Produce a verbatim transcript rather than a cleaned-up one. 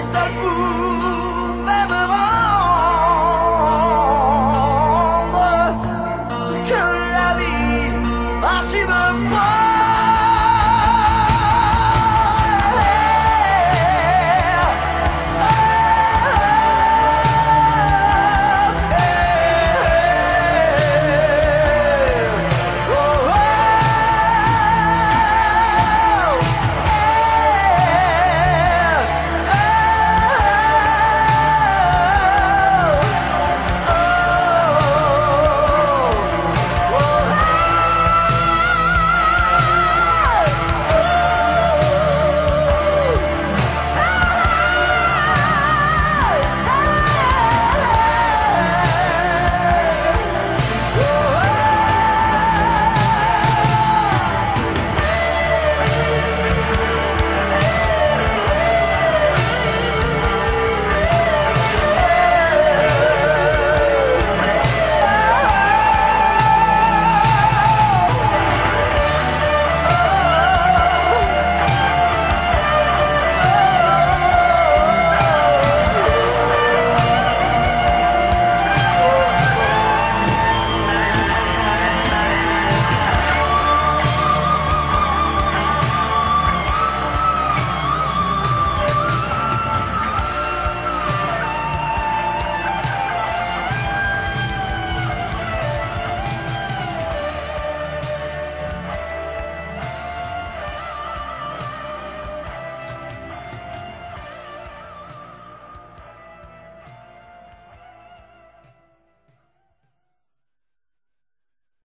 Seul vous m'aimerez.